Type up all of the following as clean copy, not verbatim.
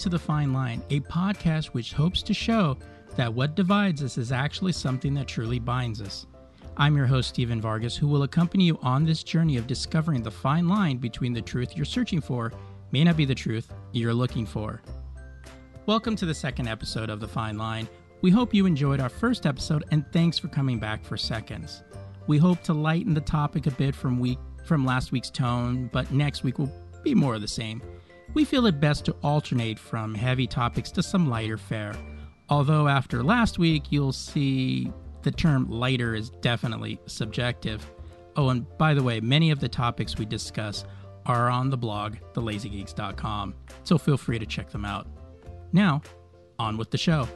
to The Fine Line, a podcast which hopes to show that what divides us is actually something that truly binds us. I'm your host, Steven Vargas, who will accompany you on this journey of discovering the fine line between the truth you're searching for may not be the truth you're looking for. Welcome to the second episode of The Fine Line. We hope you enjoyed our first episode, and thanks for coming back for seconds. We hope to lighten the topic a bit from last week's tone, but next week will be more of the same. We feel it best to alternate from heavy topics to some lighter fare. Although after last week, you'll see the term lighter is definitely subjective. Oh, and by the way, many of the topics we discuss are on the blog, thelazygeeks.com, so feel free to check them out. Now, on with the show.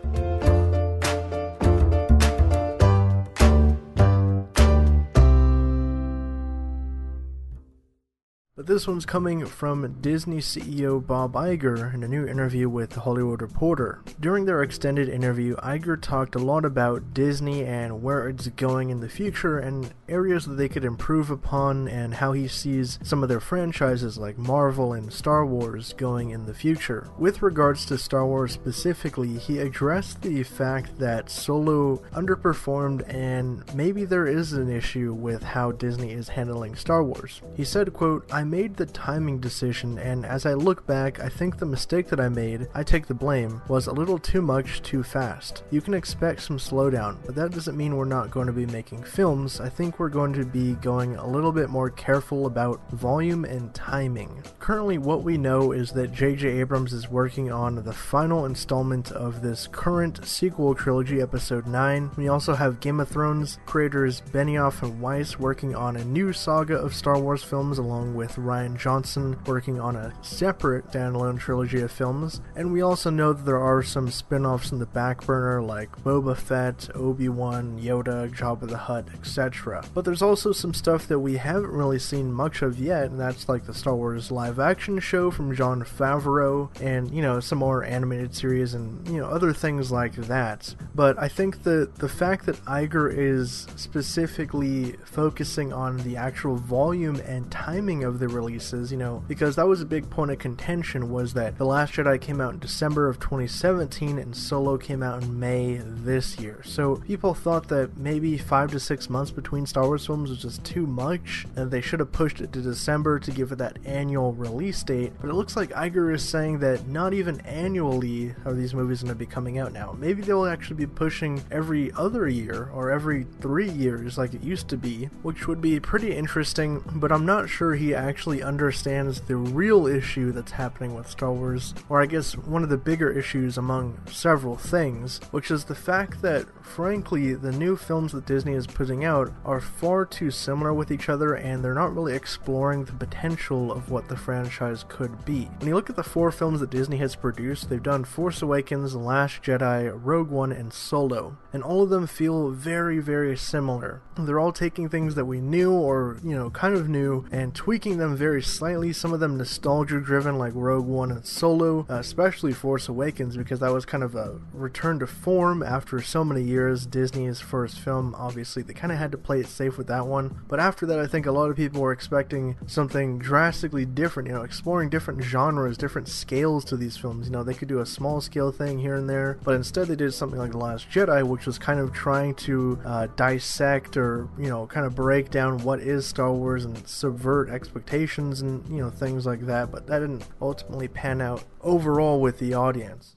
But this one's coming from Disney CEO Bob Iger in a new interview with The Hollywood Reporter. During their extended interview, Iger talked a lot about Disney and where it's going in the future and areas that they could improve upon and how he sees some of their franchises like Marvel and Star Wars going in the future. With regards to Star Wars specifically, he addressed the fact that Solo underperformed and maybe there is an issue with how Disney is handling Star Wars. He said, quote, I made the timing decision, and as I look back, I think the mistake that I made, I take the blame, was a little too much too fast. You can expect some slowdown, but that doesn't mean we're not going to be making films. I think we're going to be going a little bit more careful about volume and timing. Currently, what we know is that JJ Abrams is working on the final installment of this current sequel trilogy, Episode 9. We also have Game of Thrones creators Benioff and Weiss working on a new saga of Star Wars films, along with Ryan Johnson working on a separate standalone trilogy of films, and we also know that there are some spin-offs in the back burner like Boba Fett, Obi Wan, Yoda, Jabba the Hutt, etc. But there's also some stuff that we haven't really seen much of yet, and that's like the Star Wars live action show from Jon Favreau and, you know, some more animated series and, you know, other things like that. But I think that the fact that Iger is specifically focusing on the actual volume and timing of the releases, you know, because that was a big point of contention, was that The Last Jedi came out in December of 2017 and Solo came out in May this year. So people thought that maybe 5 to 6 months between Star Wars films was just too much and they should have pushed it to December to give it that annual release date, but it looks like Iger is saying that not even annually are these movies going to be coming out now. Maybe they'll actually be pushing every other year or every 3 years like it used to be, which would be pretty interesting, but I'm not sure he actually understands the real issue that's happening with Star Wars, or I guess one of the bigger issues among several things, which is the fact that, frankly, the new films that Disney is putting out are far too similar with each other and they're not really exploring the potential of what the franchise could be. When you look at the 4 films that Disney has produced, they've done Force Awakens, Last Jedi, Rogue One, and Solo, and all of them feel very, very similar. They're all taking things that we knew or, you know, kind of knew and tweaking them very slightly, some of them nostalgia driven like Rogue One and Solo, especially Force Awakens because that was kind of a return to form after so many years. Disney's first film, obviously they kind of had to play it safe with that one, but after that I think a lot of people were expecting something drastically different, you know, exploring different genres, different scales to these films. You know, they could do a small scale thing here and there, but instead they did something like The Last Jedi, which was kind of trying to dissect or, you know, kind of break down what is Star Wars and subvert expectations and, you know, things like that, but that didn't ultimately pan out overall with the audience.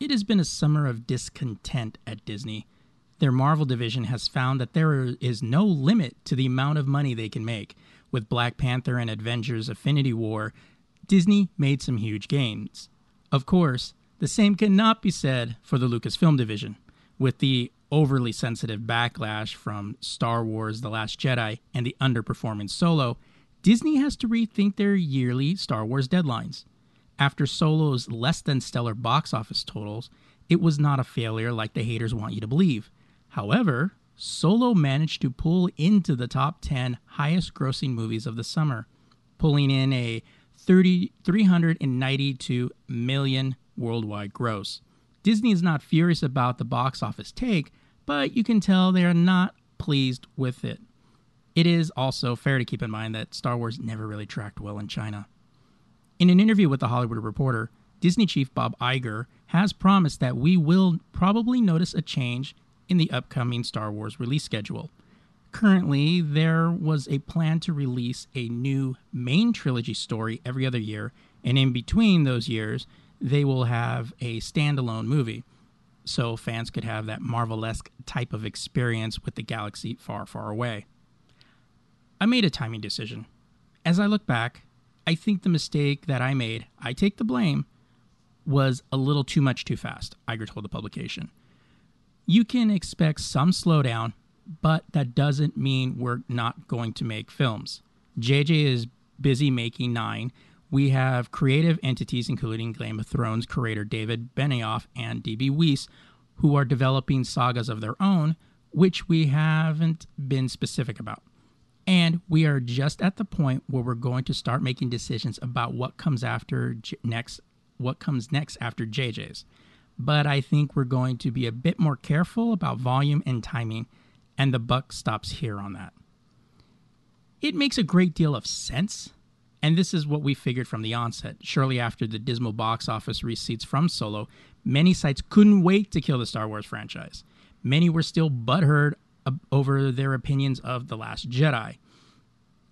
It has been a summer of discontent at Disney. Their Marvel division has found that there is no limit to the amount of money they can make. With Black Panther and Avengers Infinity War, Disney made some huge gains. Of course, the same cannot be said for the Lucasfilm division, with the overly sensitive backlash from Star Wars, The Last Jedi, and the underperforming Solo. Disney has to rethink their yearly Star Wars deadlines. After Solo's less-than-stellar box office totals, it was not a failure like the haters want you to believe. However, Solo managed to pull into the top 10 highest-grossing movies of the summer, pulling in a $392 million worldwide gross. Disney is not furious about the box office take, but you can tell they are not pleased with it. It is also fair to keep in mind that Star Wars never really tracked well in China. In an interview with The Hollywood Reporter, Disney chief Bob Iger has promised that we will probably notice a change in the upcoming Star Wars release schedule. Currently, there was a plan to release a new main trilogy story every other year, and in between those years, they will have a standalone movie, so fans could have that Marvel-esque type of experience with the galaxy far, far away. I made a timing decision. As I look back, I think the mistake that I made, I take the blame, was a little too much too fast, Iger told the publication. You can expect some slowdown, but that doesn't mean we're not going to make films. JJ is busy making 9. We have creative entities, including Game of Thrones creator David Benioff and D.B. Weiss, who are developing sagas of their own, which we haven't been specific about. And we are just at the point where we're going to start making decisions about what comes after next, what comes next after JJ's. But I think we're going to be a bit more careful about volume and timing, and the buck stops here on that. It makes a great deal of sense. And this is what we figured from the onset. Shortly after the dismal box office receipts from Solo, many sites couldn't wait to kill the Star Wars franchise. Many were still butthurt over their opinions of The Last Jedi,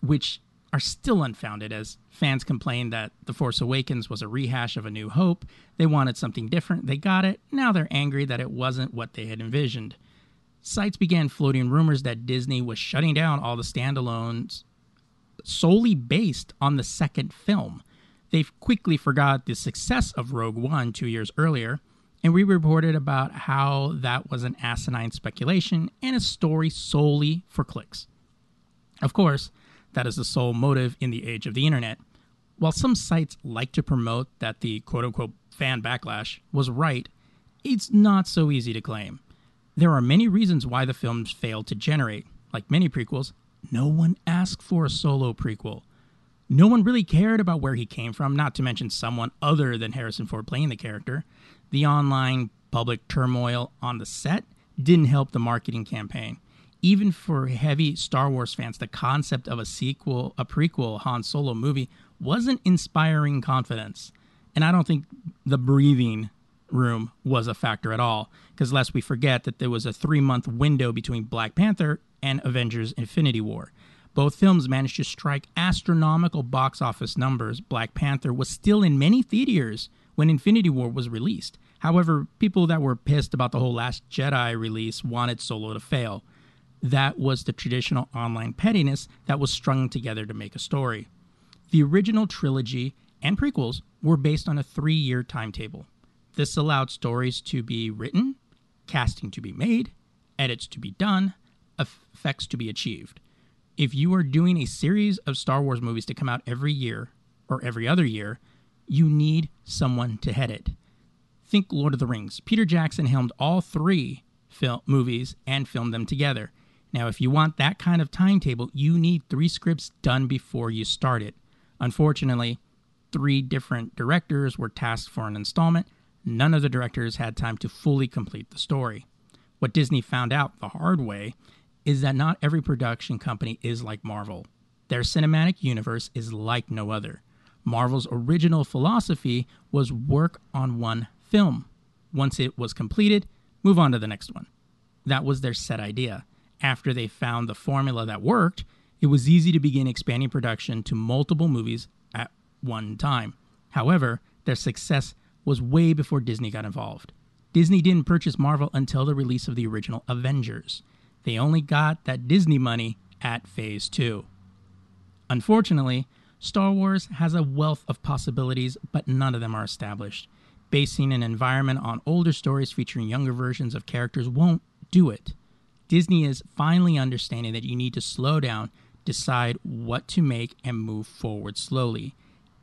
which are still unfounded, as fans complained that The Force Awakens was a rehash of A New Hope. They wanted something different. They got it. Now they're angry that it wasn't what they had envisioned. Sites began floating rumors that Disney was shutting down all the standalones solely based on the second film. They quickly forgot the success of Rogue One 2 years earlier, and we reported about how that was an asinine speculation and a story solely for clicks. Of course, that is the sole motive in the age of the internet. While some sites like to promote that the quote-unquote fan backlash was right, it's not so easy to claim. There are many reasons why the films failed to generate. Like many prequels, no one asked for a Solo prequel. No one really cared about where he came from, not to mention someone other than Harrison Ford playing the character. The online public turmoil on the set didn't help the marketing campaign. Even for heavy Star Wars fans, the concept of a prequel Han Solo movie wasn't inspiring confidence. And I don't think the breathing room was a factor at all, because lest we forget that there was a 3-month window between Black Panther and Avengers Infinity War. Both films managed to strike astronomical box office numbers. Black Panther was still in many theaters when Infinity War was released. However, people that were pissed about the whole Last Jedi release wanted Solo to fail. That was the traditional online pettiness that was strung together to make a story. The original trilogy and prequels were based on a 3-year timetable. This allowed stories to be written, casting to be made, edits to be done, effects to be achieved. If you are doing a series of Star Wars movies to come out every year or every other year, you need someone to head it. Think Lord of the Rings. Peter Jackson helmed all 3 movies and filmed them together. Now, if you want that kind of timetable, you need 3 scripts done before you start it. Unfortunately, 3 different directors were tasked for an installment. None of the directors had time to fully complete the story. What Disney found out the hard way is that not every production company is like Marvel. Their cinematic universe is like no other. Marvel's original philosophy was work on one film. Once it was completed, move on to the next one. That was their set idea. After they found the formula that worked, it was easy to begin expanding production to multiple movies at one time. However, their success was way before Disney got involved. Disney didn't purchase Marvel until the release of the original Avengers. They only got that Disney money at Phase 2. Unfortunately, Star Wars has a wealth of possibilities, but none of them are established. Basing an environment on older stories featuring younger versions of characters won't do it. Disney is finally understanding that you need to slow down, decide what to make, and move forward slowly.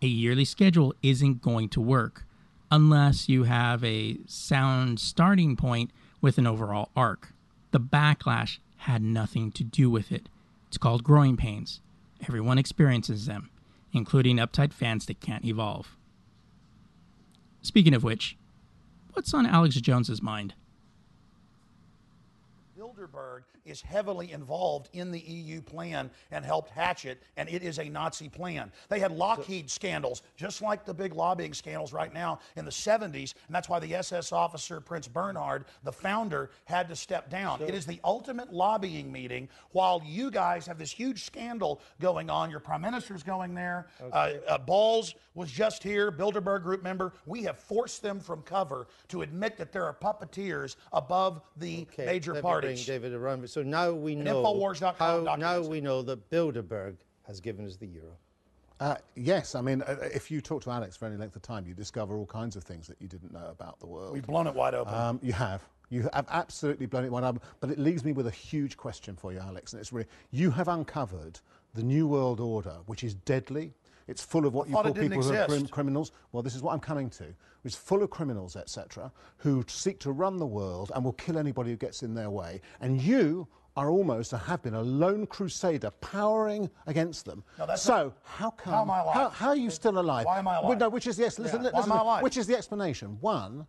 A yearly schedule isn't going to work unless you have a sound starting point with an overall arc. The backlash had nothing to do with it. It's called growing pains. Everyone experiences them, including uptight fans that can't evolve. Speaking of which, what's on Alex Jones's mind? Bilderberg is heavily involved in the EU plan and helped hatch it, and it is a Nazi plan. They had Lockheed scandals, just like the big lobbying scandals right now in the 70s, and that's why the SS officer Prince Bernhard, the founder, had to step down. It is the ultimate lobbying meeting, while you guys have this huge scandal going on. Your prime minister's going there. Balls was just here, Bilderberg group member. We have forced them from cover to admit that there are puppeteers above the major parties. David, so now we know. Now we know that Bilderberg has given us the euro. Yes, I mean, if you talk to Alex for any length of time, you discover all kinds of things that you didn't know about the world. We've blown it wide open. You have. You have absolutely blown it wide open. But it leaves me with a huge question for you, Alex, and it's really, you have uncovered the New World Order, which is deadly. It's full of what you call people who are criminals. Well, this is what I'm coming to. It's full of criminals, etc., who seek to run the world and will kill anybody who gets in their way. And you are almost, or have been, a lone crusader powering against them. No, so how come? How am I alive? How are you still alive? Why am I alive? No, which is yes. Listen, yeah. Why am I alive? Which is the explanation? One,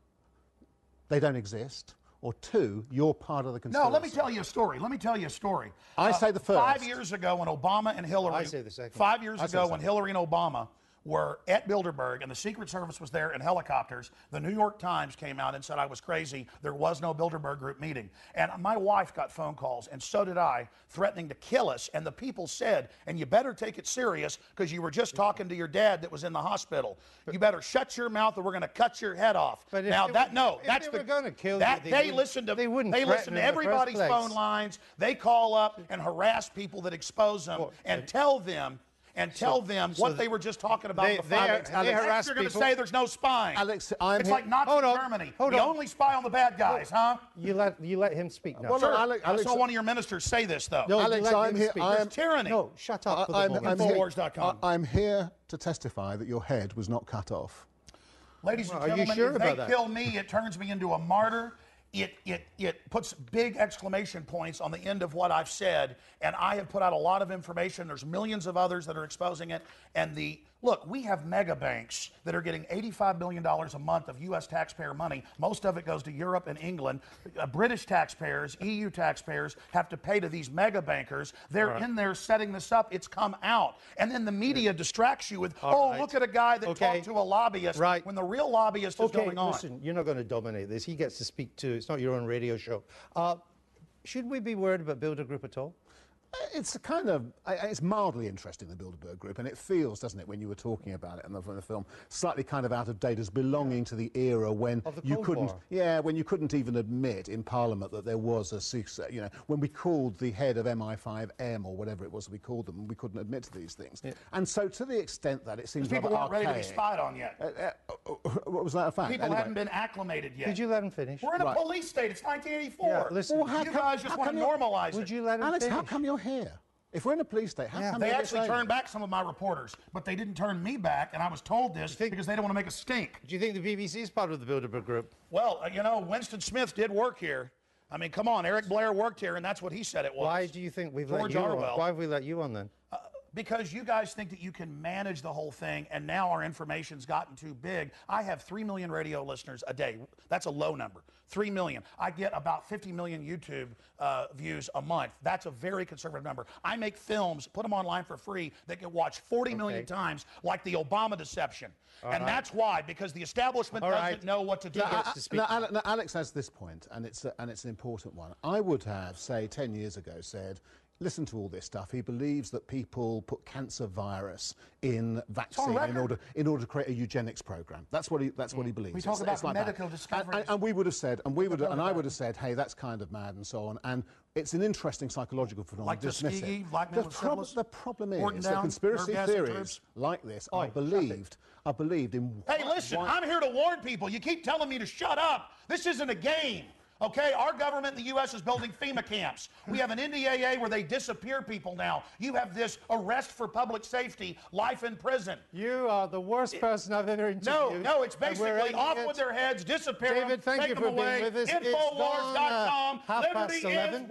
they don't exist. Or two, you're part of the conspiracy. No, let me tell you a story. I say the first. 5 years ago when Obama and Hillary... I say the second. 5 years ago when Hillary and Obama were at Bilderberg and the Secret Service was there in helicopters, the New York Times came out and said I was crazy. There was no Bilderberg Group meeting. And my wife got phone calls, and so did I, threatening to kill us. And the people said, and you better take it serious because you were just talking to your dad that was in the hospital. You better shut your mouth or we're going to cut your head off. But now that, no, that's the... If they were going to kill you, they listened to... They wouldn't threaten in the first place. They listen to everybody's phone lines. They call up and harass people that expose them and tell them... And tell them what they were just talking about. They harass people. You're going to say there's no spying. Alex, it's like Nazi Germany. Hold on. Only spy on the bad guys, huh? You let him speak now. Well, sure. Alex, I saw one of your ministers say this, though. No, Alex, I'm here. There's tyranny. No, shut up. I'm here to testify that your head was not cut off. Ladies and gentlemen, if they kill me, it turns me into a martyr. It puts big exclamation points on the end of what I've said, and I have put out a lot of information. There's millions of others that are exposing it. And look, we have mega banks that are getting $85 million a month of U.S. taxpayer money. Most of it goes to Europe and England. British taxpayers, EU taxpayers have to pay to these mega bankers. They're in there setting this up. It's come out. And then the media distracts you with, look at a guy that talked to a lobbyist when the real lobbyist is going on. Listen, you're not going to dominate this. He gets to speak too. It's not your own radio show. Should we be worried about Bilderberg Group at all? It's it's mildly interesting, the Bilderberg Group, and it feels, doesn't it, when you were talking about it in the film, slightly kind of out of date as belonging to the era when you couldn't even admit in Parliament that there was a secret, you know, when we called the head of MI5 M or whatever it was we called them, we couldn't admit to these things. Yeah. And so to the extent that it seems people aren't ready to be spied on yet. What was that a fact? People haven't been acclimated yet. Did you let him finish? We're in a police state. It's 1984. Yeah, listen, you guys just want to normalize it. Would you let him finish? Alex, how come you're here? If we're in a police state, how come they actually turned back some of my reporters, but they didn't turn me back, and I was told this because they don't want to make a stink. Do you think the BBC is part of the Bilderberg Group? Well, you know, Winston Smith did work here. I mean, come on, Eric Blair worked here, and that's what he said it was. Why do you think we've let you on? Why have we let you on then? Because you guys think that you can manage the whole thing, and now our information's gotten too big. I have 3 million radio listeners a day. That's a low number. 3 million. I get about 50 million YouTube views a month. That's a very conservative number. I make films, put them online for free, that get watched 40 million times, like the Obama deception. That's why, because the establishment doesn't know what to do. No, Alex has this point, and it's an important one. I would have, say, 10 years ago said, listen to all this stuff. He believes that people put cancer virus in vaccine in order to create a eugenics program. That's what he believes. We talk about medical discoveries. And we would have said, I would have said, hey, that's kind of mad and so on. And it's an interesting psychological phenomenon. Like the problem is that conspiracy theories like this are believed in. Hey, listen, I'm here to warn people. You keep telling me to shut up. This isn't a game. Okay, our government in the U.S. is building FEMA camps. We have an NDAA where they disappear people now. You have this arrest for public safety, life in prison. You are the worst person I've ever interviewed. No, it's basically off with their heads, disappear David, them, take them away. David, thank you for being with us. Infowars.com. Liberty is rising.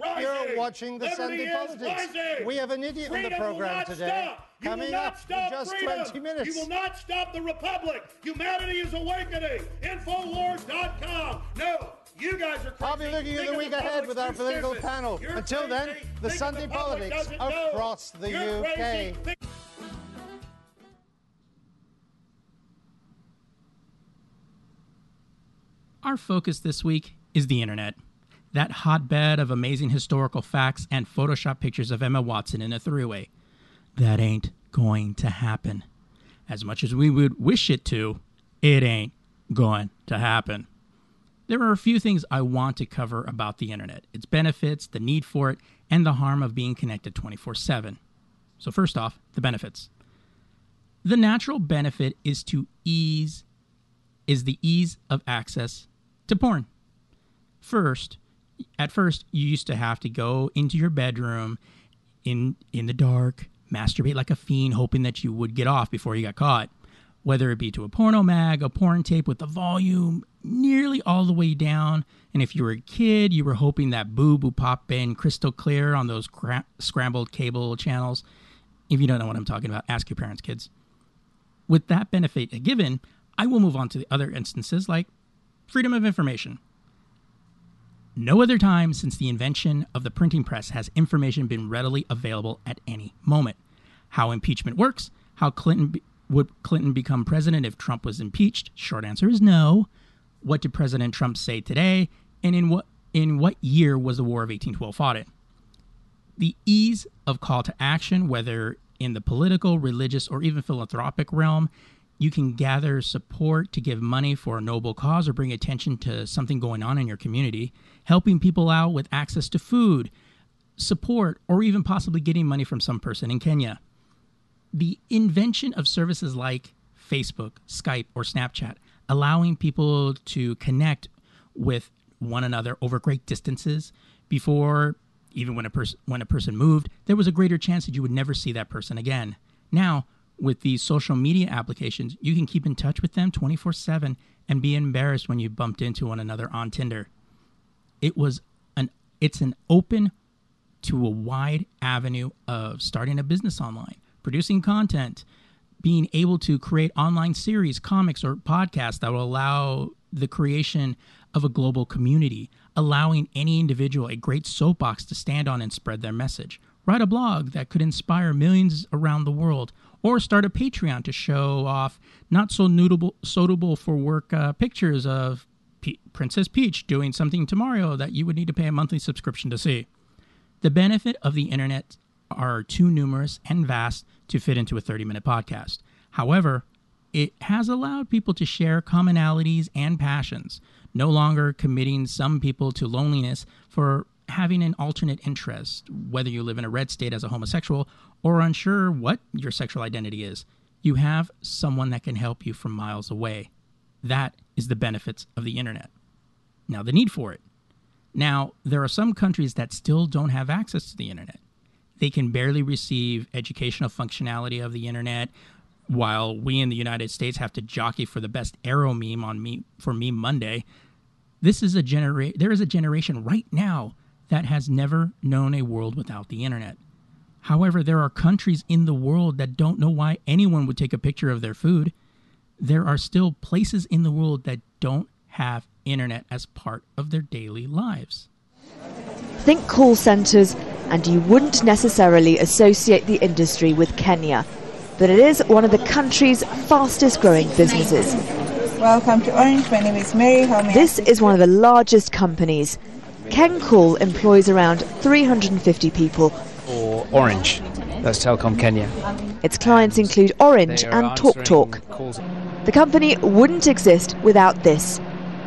You're watching the Sunday Politics. We have an idiot in the program today. You will not stop freedom. You will not stop the republic. Humanity is awakening. Infowars.com. No, you guys are crazy. I'll be looking at the week ahead with our political panel. Until then, the Sunday politics across the UK. Our focus this week is the internet. That hotbed of amazing historical facts and Photoshop pictures of Emma Watson in a three-way. That ain't going to happen. As much as we would wish it to, it ain't going to happen. There are a few things I want to cover about the internet, its benefits, the need for it, and the harm of being connected 24/7. So first off, the benefits. The natural benefit is the ease of access to porn. At first, you used to have to go into your bedroom in the dark, masturbate like a fiend, hoping that you would get off before you got caught. Whether it be to a porno mag, a porn tape with the volume nearly all the way down. And if you were a kid, you were hoping that boob would pop in crystal clear on those scrambled cable channels. If you don't know what I'm talking about, ask your parents, kids. With that benefit given, I will move on to the other instances like freedom of information. No other time since the invention of the printing press has information been readily available at any moment. How impeachment works, how would Clinton become president if Trump was impeached? Short answer is no. What did President Trump say today? And in what year was the War of 1812 fought in? The ease of call to action, whether in the political, religious, or even philanthropic realm, you can gather support to give money for a noble cause or bring attention to something going on in your community, helping people out with access to food, support, or even possibly getting money from some person in Kenya. The invention of services like Facebook, Skype, or Snapchat, allowing people to connect with one another over great distances. Before, even when a person moved, there was a greater chance that you would never see that person again. Now, with these social media applications, you can keep in touch with them 24/7 and be embarrassed when you bumped into one another on Tinder. It's an open to a wide avenue of starting a business online, producing content, being able to create online series, comics, or podcasts that will allow the creation of a global community, allowing any individual a great soapbox to stand on and spread their message. Write a blog that could inspire millions around the world, or start a Patreon to show off not-so-suitable for work pictures of Princess Peach doing something to Mario that you would need to pay a monthly subscription to see. The benefit of the internet are too numerous and vast to fit into a 30-minute podcast. However, it has allowed people to share commonalities and passions, no longer committing some people to loneliness for having an alternate interest, whether you live in a red state as a homosexual or unsure what your sexual identity is. You have someone that can help you from miles away. That is the benefits of the internet. Now, the need for it. Now, there are some countries that still don't have access to the internet. They can barely receive educational functionality of the internet, while we in the United States have to jockey for the best arrow meme for Meme Monday. There is a generation right now that has never known a world without the internet. However, there are countries in the world that don't know why anyone would take a picture of their food. There are still places in the world that don't have internet as part of their daily lives. Think call centers, and you wouldn't necessarily associate the industry with Kenya, but it is one of the country's fastest growing businesses. Welcome to Orange, my name is Mary. This is one of the largest companies. KenCall employs around 350 people. Or Orange, that's Telcom Kenya. Its clients include Orange and TalkTalk. The company wouldn't exist without this,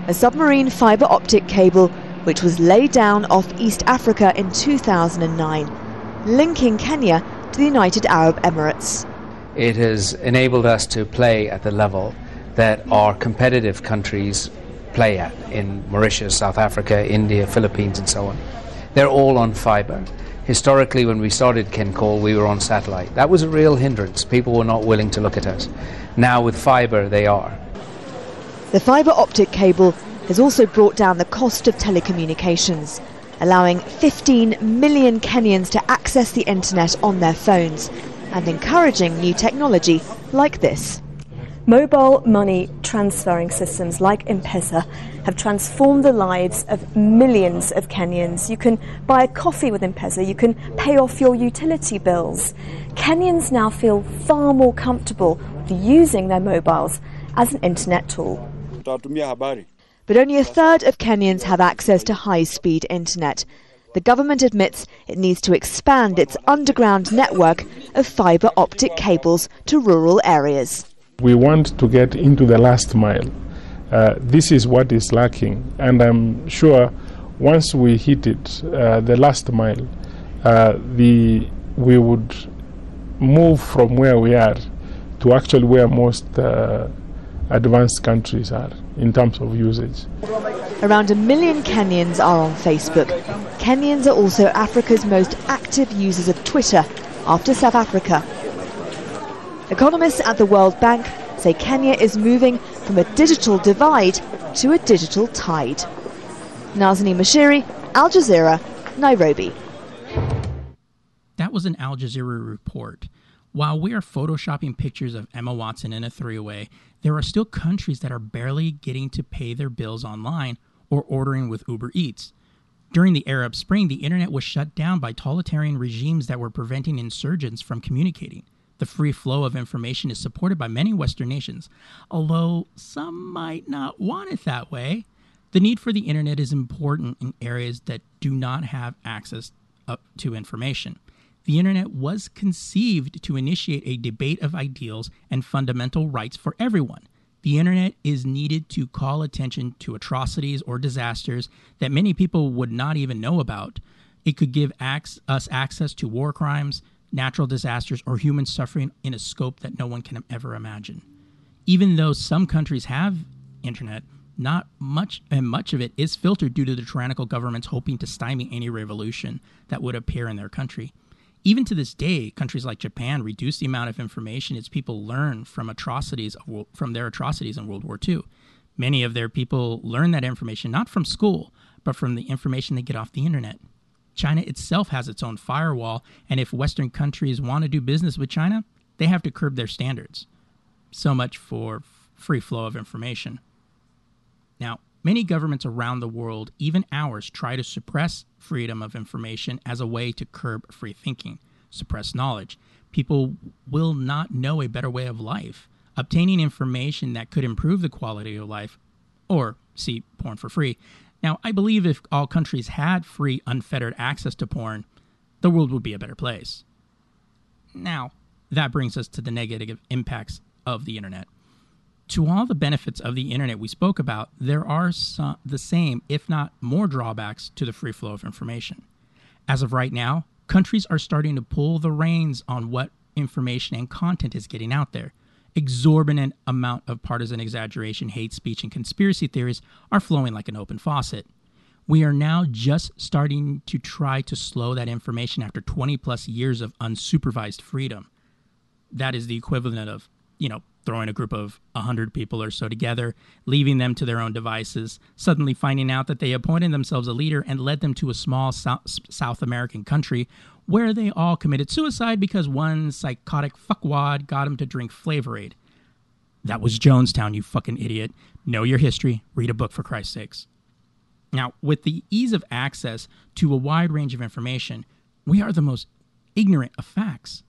a submarine fibre optic cable which was laid down off East Africa in 2009, linking Kenya to the United Arab Emirates. It has enabled us to play at the level that our competitive countries play at, in Mauritius, South Africa, India, Philippines, and so on. They're all on fibre. Historically, when we started KenCall, we were on satellite. That was a real hindrance. People were not willing to look at us. Now with fibre, they are. The fibre optic cable has also brought down the cost of telecommunications, allowing 15 million Kenyans to access the internet on their phones, and encouraging new technology like this. Mobile money transferring systems like M-Pesa have transformed the lives of millions of Kenyans. You can buy a coffee with M-Pesa, you can pay off your utility bills. Kenyans now feel far more comfortable using their mobiles as an internet tool. But only a third of Kenyans have access to high-speed internet. The government admits it needs to expand its underground network of fibre optic cables to rural areas. We want to get into the last mile. This is what is lacking, and I'm sure once we hit it, the last mile, we would move from where we are to actually where most advanced countries are in terms of usage. Around 1 million Kenyans are on Facebook. Kenyans are also Africa's most active users of Twitter, after South Africa. Economists at the World Bank say Kenya is moving from a digital divide to a digital tide. Nazanin Mashiri, Al Jazeera, Nairobi. That was an Al Jazeera report. While we are photoshopping pictures of Emma Watson in a three-way, there are still countries that are barely getting to pay their bills online or ordering with Uber Eats. During the Arab Spring, the internet was shut down by totalitarian regimes that were preventing insurgents from communicating. The free flow of information is supported by many Western nations, although some might not want it that way. The need for the internet is important in areas that do not have access to information. The internet was conceived to initiate a debate of ideals and fundamental rights for everyone. The internet is needed to call attention to atrocities or disasters that many people would not even know about. It could give us access to war crimes, natural disasters, or human suffering in a scope that no one can ever imagine. Even though some countries have internet, much of it is filtered due to the tyrannical governments hoping to stymie any revolution that would appear in their country. Even to this day, countries like Japan reduce the amount of information its people learn from their atrocities in World War II. Many of their people learn that information not from school, but from the information they get off the internet. China itself has its own firewall, and if Western countries want to do business with China, they have to curb their standards. So much for free flow of information. Now, many governments around the world, even ours, try to suppress freedom of information as a way to curb free thinking, suppress knowledge. People will not know a better way of life. Obtaining information that could improve the quality of life, or see porn for free. Now, I believe if all countries had free, unfettered access to porn, the world would be a better place. Now, that brings us to the negative impacts of the internet. To all the benefits of the internet we spoke about, there are some, the same, if not more, drawbacks to the free flow of information. As of right now, countries are starting to pull the reins on what information and content is getting out there. Exorbitant amount of partisan exaggeration, hate speech, and conspiracy theories are flowing like an open faucet. We are now just starting to try to slow that information after 20-plus years of unsupervised freedom. That is the equivalent of, throwing a group of 100 people or so together, leaving them to their own devices, suddenly finding out that they appointed themselves a leader and led them to a small South American country where they all committed suicide because one psychotic fuckwad got him to drink Flavor Aid. That was Jonestown, you fucking idiot. Know your history. Read a book, for Christ's sakes. Now, with the ease of access to a wide range of information, we are the most ignorant of facts.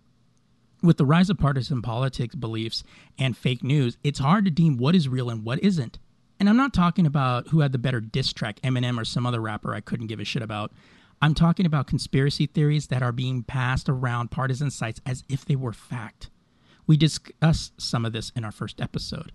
With the rise of partisan politics, beliefs, and fake news, it's hard to deem what is real and what isn't. And I'm not talking about who had the better diss track, Eminem or some other rapper I couldn't give a shit about. I'm talking about conspiracy theories that are being passed around partisan sites as if they were fact. We discussed some of this in our first episode.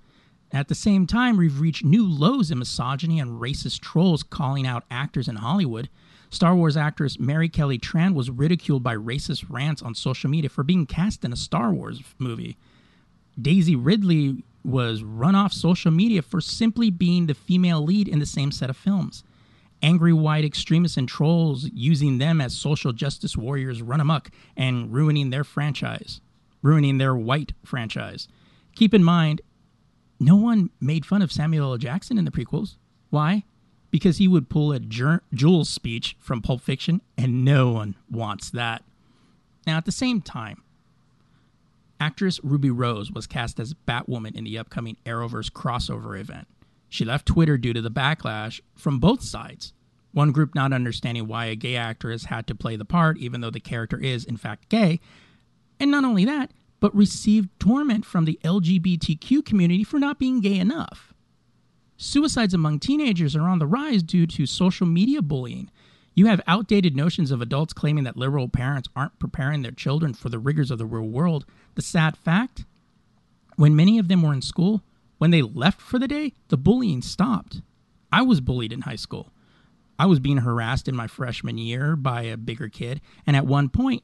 At the same time, we've reached new lows in misogyny and racist trolls calling out actors in Hollywood. Star Wars actress Mary Kelly Tran was ridiculed by racist rants on social media for being cast in a Star Wars movie. Daisy Ridley was run off social media for simply being the female lead in the same set of films. Angry white extremists and trolls using them as social justice warriors run amok and ruining their white franchise. Keep in mind, no one made fun of Samuel L. Jackson in the prequels. Why? Because he would pull a Jules speech from Pulp Fiction, and no one wants that. Now, at the same time, Actress Ruby Rose was cast as Batwoman in the upcoming Arrowverse crossover event. She left Twitter due to the backlash from both sides. One group not understanding why a gay actress had to play the part, even though the character is, in fact, gay. And not only that, but received torment from the LGBTQ community for not being gay enough. Suicides among teenagers are on the rise due to social media bullying. You have outdated notions of adults claiming that liberal parents aren't preparing their children for the rigors of the real world. The sad fact, when many of them were in school, when they left for the day, the bullying stopped. I was bullied in high school. I was being harassed in my freshman year by a bigger kid, and at one point,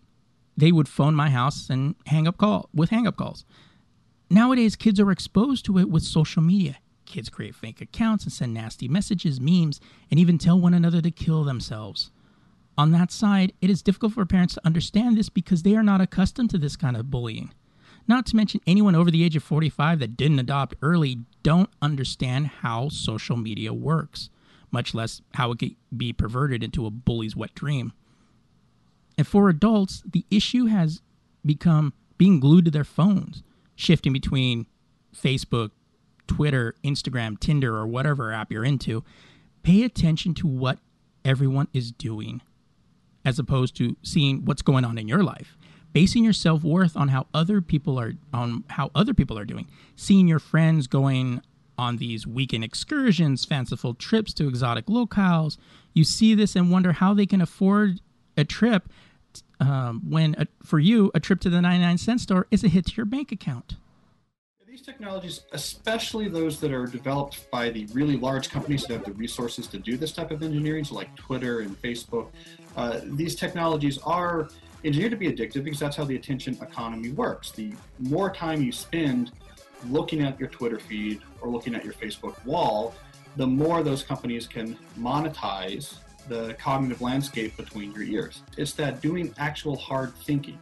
they would phone my house and hang up calls. Nowadays, kids are exposed to it with social media. Kids create fake accounts and send nasty messages, memes, and even tell one another to kill themselves. On that side, it is difficult for parents to understand this because they are not accustomed to this kind of bullying. Not to mention anyone over the age of 45 that didn't adopt early don't understand how social media works, much less how it could be perverted into a bully's wet dream. And for adults, the issue has become being glued to their phones, shifting between Facebook, Twitter, Instagram, Tinder, or whatever app you're into. Pay attention to what everyone is doing, as opposed to seeing what's going on in your life. Basing your self-worth on how other people are doing. Seeing your friends going on these weekend excursions, fanciful trips to exotic locales. You see this and wonder how they can afford a trip when, for you, a trip to the 99-cent store is a hit to your bank account. These technologies, especially those that are developed by the really large companies that have the resources to do this type of engineering, so like Twitter and Facebook, these technologies are engineered to be addictive because that's how the attention economy works. The more time you spend looking at your Twitter feed or looking at your Facebook wall, the more those companies can monetize the cognitive landscape between your ears. It's that doing actual hard thinking,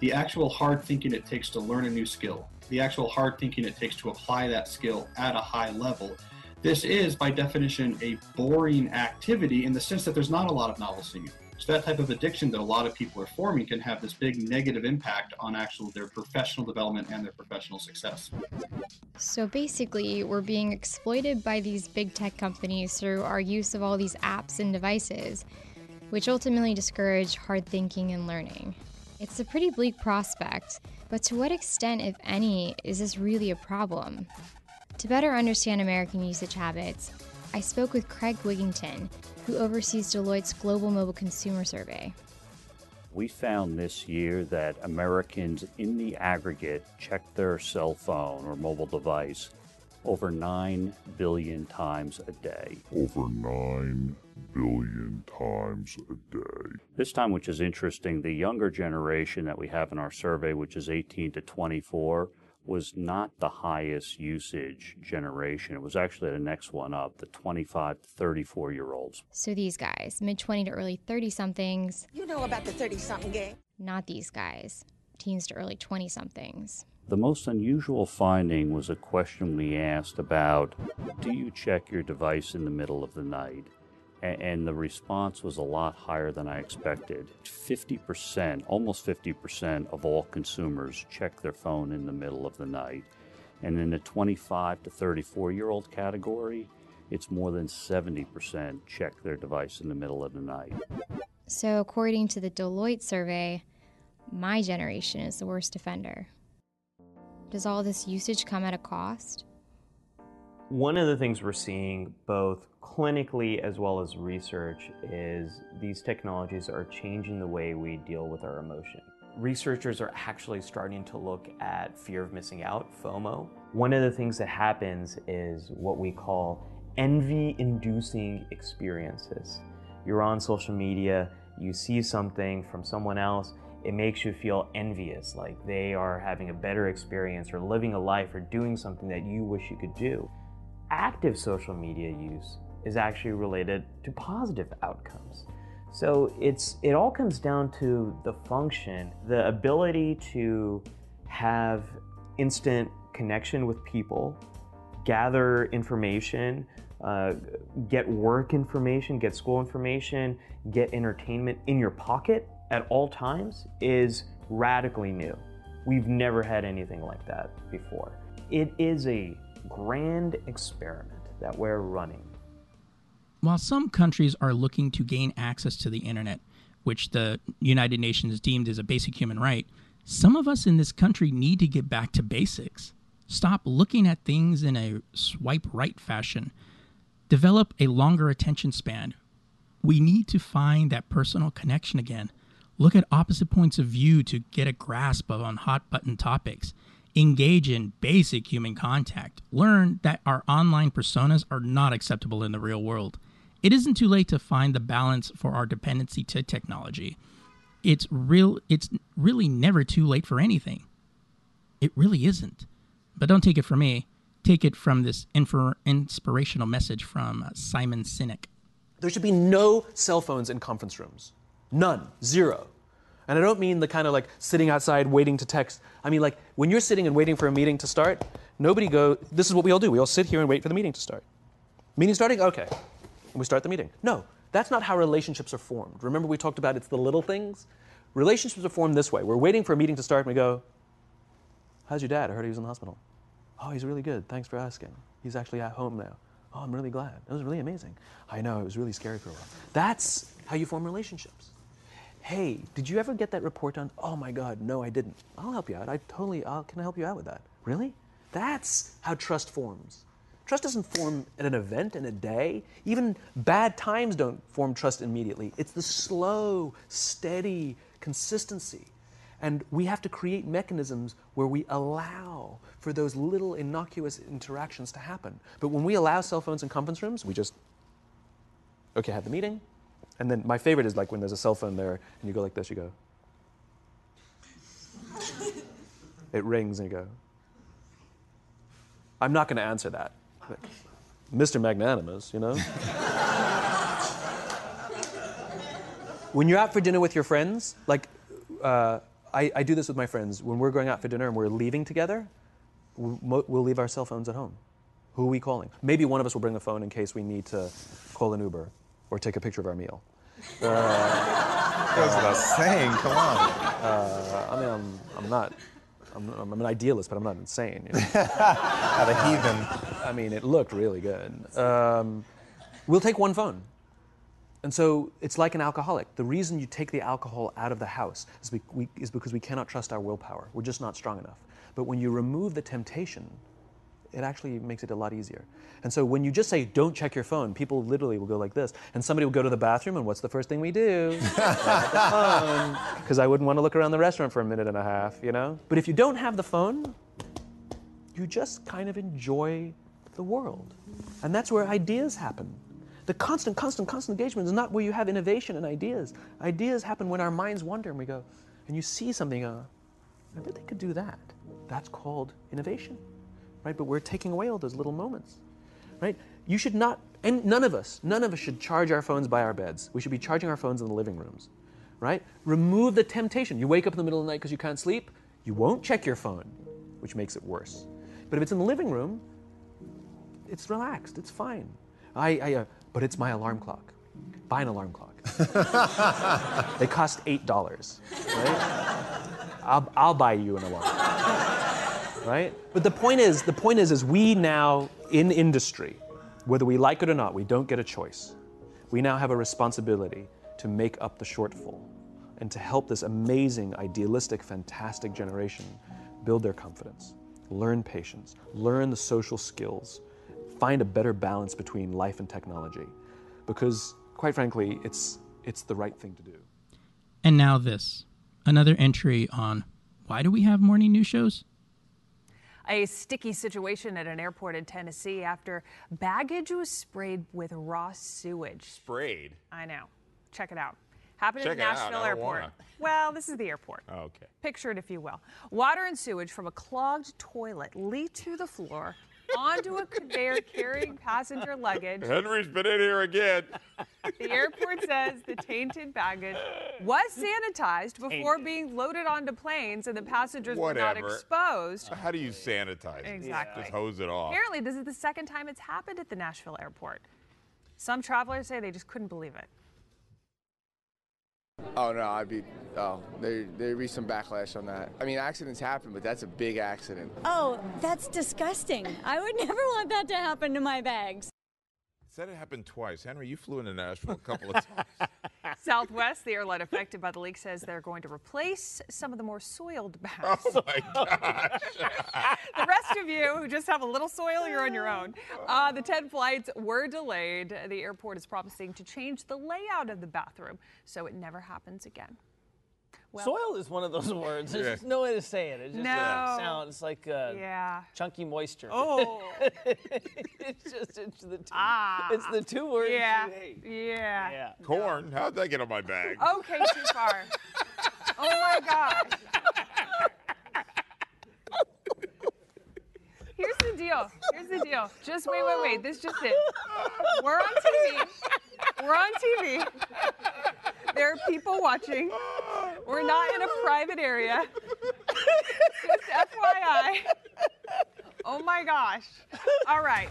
the actual hard thinking it takes to learn a new skill, the actual hard thinking it takes to apply that skill at a high level. This is, by definition, a boring activity in the sense that there's not a lot of novelty in it. So that type of addiction that a lot of people are forming can have this big negative impact on actual their professional development and their professional success. So basically, we're being exploited by these big tech companies through our use of all these apps and devices, which ultimately discourage hard thinking and learning. It's a pretty bleak prospect, but to what extent, if any, is this really a problem? To better understand American usage habits, I spoke with Craig Wigington, who oversees Deloitte's Global Mobile Consumer Survey. We found this year that Americans in the aggregate checked their cell phone or mobile device over 9 billion times a day. Over 9 billion times a day. This time, which is interesting, the younger generation that we have in our survey, which is 18 to 24, was not the highest usage generation. It was actually the next one up, the 25 to 34-year-olds. So these guys, mid-20 to early 30-somethings. You know about the 30-something gang. Not these guys, teens to early 20-somethings. The most unusual finding was a question we asked about, do you check your device in the middle of the night? And the response was a lot higher than I expected. 50%, almost 50% of all consumers check their phone in the middle of the night. And in the 25 to 34-year-old category, it's more than 70% check their device in the middle of the night. So according to the Deloitte survey, my generation is the worst offender. Does all this usage come at a cost? One of the things we're seeing both clinically as well as research is these technologies are changing the way we deal with our emotion. Researchers are actually starting to look at fear of missing out, FOMO. One of the things that happens is what we call envy-inducing experiences. You're on social media, you see something from someone else, it makes you feel envious, like they are having a better experience or living a life or doing something that you wish you could do. Active social media use is actually related to positive outcomes. So it all comes down to the function, the ability to have instant connection with people, gather information, get work information, get school information, get entertainment in your pocket at all times is radically new. We've never had anything like that before. It is a grand experiment that we're running. While some countries are looking to gain access to the internet, which the United Nations deemed as a basic human right, some of us in this country need to get back to basics. Stop looking at things in a swipe right fashion. Develop a longer attention span. We need to find that personal connection again. Look at opposite points of view to get a grasp on hot button topics. Engage in basic human contact. Learn that our online personas are not acceptable in the real world. It isn't too late to find the balance for our dependency to technology. It's really never too late for anything. It really isn't. But don't take it from me. Take it from this inspirational message from Simon Sinek. There should be no cell phones in conference rooms. None. Zero. And I don't mean the kind of like sitting outside waiting to text. I mean like when you're sitting and waiting for a meeting to start, this is what we all do. We all sit here and wait for the meeting to start. Meeting starting? Okay. And we start the meeting. No, that's not how relationships are formed. Remember we talked about it's the little things? Relationships are formed this way. We're waiting for a meeting to start and we go, how's your dad? I heard he was in the hospital. Oh, he's really good. Thanks for asking. He's actually at home now. Oh, I'm really glad. That was really amazing. I know, it was really scary for a while. That's how you form relationships. Hey, did you ever get that report done? Oh my God, no, I didn't. I'll help you out. Can I help you out with that? Really? That's how trust forms. Trust doesn't form at an event, in a day. Even bad times don't form trust immediately. It's the slow, steady consistency. And we have to create mechanisms where we allow for those little innocuous interactions to happen. But when we allow cell phones in conference rooms, we just, okay, have the meeting. And then my favorite is like when there's a cell phone there and you go like this, you go. It rings and you go, I'm not going to answer that. Like, Mr. Magnanimous, you know? When you're out for dinner with your friends, like, I do this with my friends. When we're going out for dinner and we're leaving together, we'll leave our cell phones at home. Who are we calling? Maybe one of us will bring the phone in case we need to call an Uber or take a picture of our meal. That's what I was saying, come on. I mean, I'm an idealist, but I'm not insane. You know? Not a heathen. I mean, it looked really good. We'll take one phone. And so it's like an alcoholic. The reason you take the alcohol out of the house is because we cannot trust our willpower. We're just not strong enough. But when you remove the temptation, it actually makes it a lot easier. And so when you just say, don't check your phone, people literally will go like this. And somebody will go to the bathroom, and what's the first thing we do? Because I wouldn't want to look around the restaurant for a minute and a half, you know? But if you don't have the phone, you just kind of enjoy the world. And that's where ideas happen. The constant engagement is not where you have innovation and ideas. Ideas happen when our minds wander and we go, and you see something, I bet they could do that. That's called innovation, right? But we're taking away all those little moments, right? You should not, and none of us should charge our phones by our beds. We should be charging our phones in the living rooms, right? Remove the temptation. You wake up in the middle of the night because you can't sleep, you won't check your phone, which makes it worse. But if it's in the living room, it's relaxed, it's fine. But it's my alarm clock. Buy an alarm clock. They cost $8, right? I'll buy you an alarm clock, right? But the point is we now, in industry, whether we like it or not, we don't get a choice. We now have a responsibility to make up the shortfall and to help this amazing, idealistic, fantastic generation build their confidence, learn patience, learn the social skills, find a better balance between life and technology, because, quite frankly, it's the right thing to do. And now this, another entry on why do we have morning news shows? A sticky situation at an airport in Tennessee after baggage was sprayed with raw sewage. Sprayed? I know. Check it out. Happened at Nashville Airport. Well, this is the airport. Oh, okay. Picture it, if you will. Water and sewage from a clogged toilet leaked through the floor onto a conveyor carrying passenger luggage. Henry's been in here again. The airport says the tainted baggage was sanitized before being loaded onto planes, and the passengers were not exposed. How do you sanitize it? Exactly. Just hose it off. Apparently, this is the second time it's happened at the Nashville airport. Some travelers say they just couldn't believe it. Oh, no, there'd be some backlash on that. I mean, accidents happen, but that's a big accident. Oh, that's disgusting. I would never want that to happen to my bags. Said it happened twice. Henry, you flew into Nashville a couple of times. Southwest, the airline affected by the leak, says they're going to replace some of the more soiled bags. Oh, my gosh. The rest of you who just have a little soil, you're on your own. The 10 flights were delayed. The airport is promising to change the layout of the bathroom so it never happens again. Well, soil is one of those words. There's just no way to say it. It just sounds like chunky moisture. Oh. It's the two words you hate. Yeah. Corn. How'd that get on my bag? Okay, too far. Oh, my gosh. Here's the deal. Just wait. This is just it. We're on TV. There are people watching. We're not in a private area. Just FYI. Oh my gosh. All right.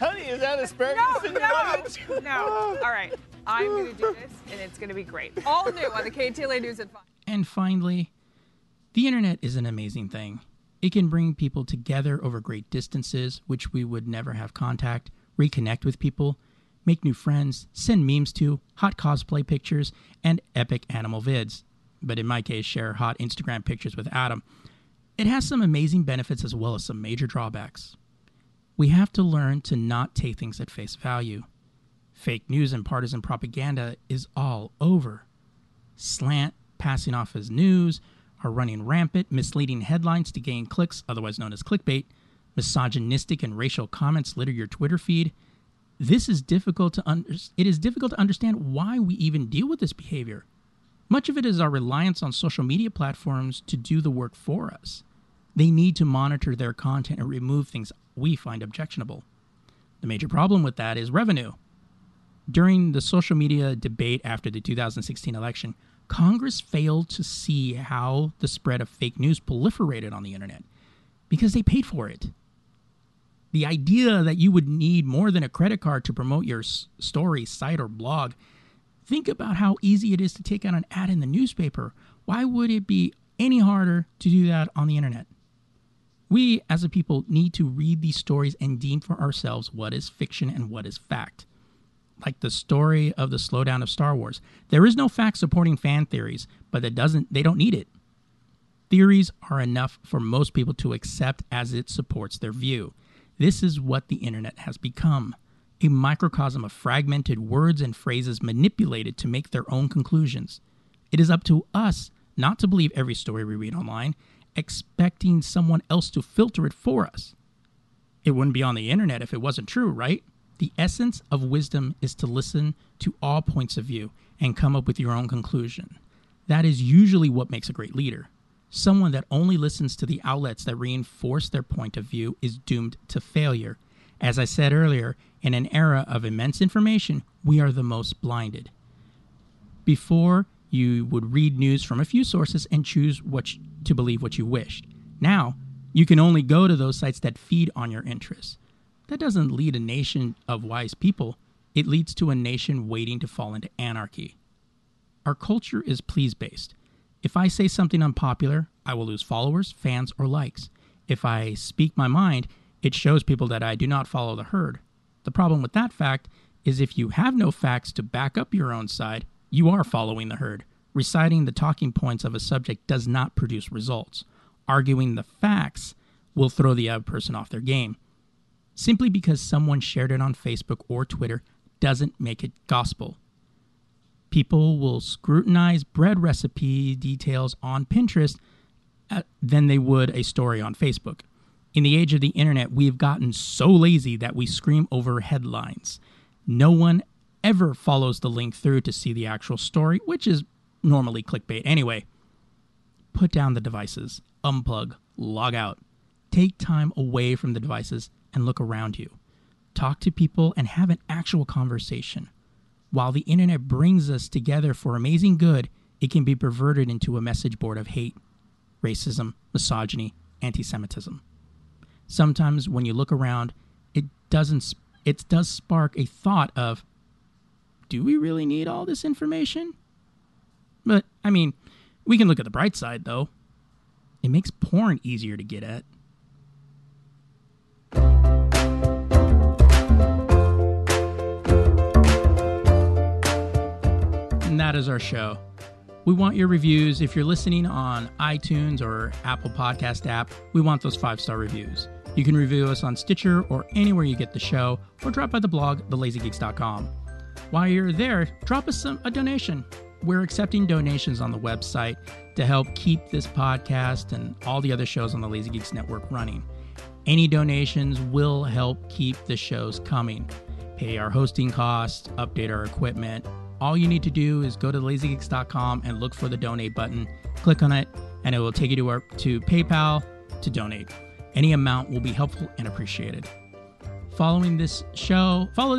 Honey, is that asparagus in your luggage? No. All right. I'm going to do this, and it's going to be great. All new on the KTLA News at 5. And finally, the internet is an amazing thing. It can bring people together over great distances, which we would never have contact, reconnect with people, make new friends, send memes to, hot cosplay pictures, and epic animal vids. But in my case, share hot Instagram pictures with Adam. It has some amazing benefits as well as some major drawbacks. We have to learn to not take things at face value. Fake news and partisan propaganda is all over. Slant, passing off as news, are running rampant, misleading headlines to gain clicks, otherwise known as clickbait. Misogynistic and racial comments litter your Twitter feed. This is difficult to understand why we even deal with this behavior. Much of it is our reliance on social media platforms to do the work for us. They need to monitor their content and remove things we find objectionable. The major problem with that is revenue. During the social media debate after the 2016 election, Congress failed to see how the spread of fake news proliferated on the internet because they paid for it. The idea that you would need more than a credit card to promote your story, site, or blog. Think about how easy it is to take out an ad in the newspaper. Why would it be any harder to do that on the internet? We, as a people, need to read these stories and deem for ourselves what is fiction and what is fact. Like the story of the slowdown of Star Wars. There is no fact supporting fan theories, but they don't need it. Theories are enough for most people to accept as it supports their view. This is what the internet has become, a microcosm of fragmented words and phrases manipulated to make their own conclusions. It is up to us not to believe every story we read online, expecting someone else to filter it for us. It wouldn't be on the internet if it wasn't true, right? The essence of wisdom is to listen to all points of view and come up with your own conclusion. That is usually what makes a great leader. Someone that only listens to the outlets that reinforce their point of view is doomed to failure. As I said earlier, in an era of immense information, we are the most blinded. Before, you would read news from a few sources and choose to believe what you wished. Now, you can only go to those sites that feed on your interests. That doesn't lead a nation of wise people. It leads to a nation waiting to fall into anarchy. Our culture is please-based. If I say something unpopular, I will lose followers, fans, or likes. If I speak my mind, it shows people that I do not follow the herd. The problem with that fact is if you have no facts to back up your own side, you are following the herd. Reciting the talking points of a subject does not produce results. Arguing the facts will throw the other person off their game. Simply because someone shared it on Facebook or Twitter doesn't make it gospel. People will scrutinize bread recipe details on Pinterest than they would a story on Facebook. In the age of the internet, we've gotten so lazy that we scream over headlines. No one ever follows the link through to see the actual story, which is normally clickbait anyway. Put down the devices, unplug, log out. Take time away from the devices and look around you. Talk to people and have an actual conversation. While the internet brings us together for amazing good, it can be perverted into a message board of hate, racism, misogyny, anti-Semitism. Sometimes when you look around, it does spark a thought of, do we really need all this information? But, I mean, we can look at the bright side, though. It makes porn easier to get at. And that is our show. We want your reviews. If you're listening on iTunes or Apple Podcast app, we want those 5-star reviews. You can review us on Stitcher or anywhere you get the show, or drop by the blog, thelazygeeks.com. While you're there, drop us a donation. We're accepting donations on the website to help keep this podcast and all the other shows on the Lazy Geeks Network running. Any donations will help keep the shows coming, pay our hosting costs, update our equipment. All you need to do is go to lazygeeks.com and look for the donate button, click on it, and it will take you to PayPal to donate. Any amount will be helpful and appreciated. Follow the show. Follow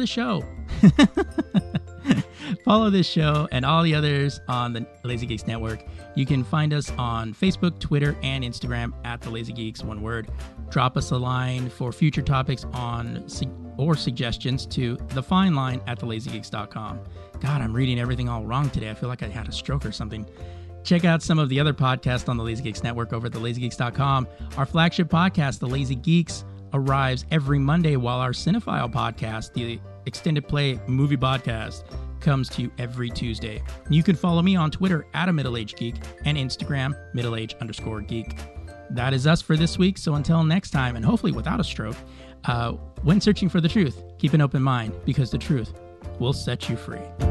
this show and all the others on the Lazy Geeks Network. You can find us on Facebook, Twitter, and Instagram at the Lazy Geeks, one word. Drop us a line for future topics or suggestions to thefineline@thelazygeeks.com. God, I'm reading everything all wrong today. I feel like I had a stroke or something. Check out some of the other podcasts on the Lazy Geeks Network over at thelazygeeks.com. Our flagship podcast, The Lazy Geeks, arrives every Monday, while our Cinephile podcast, the Extended Play Movie Podcast, comes to you every Tuesday. You can follow me on Twitter at a middle-aged geek and Instagram, middleage_geek. That is us for this week. So until next time, and hopefully without a stroke, when searching for the truth, keep an open mind, because the truth will set you free.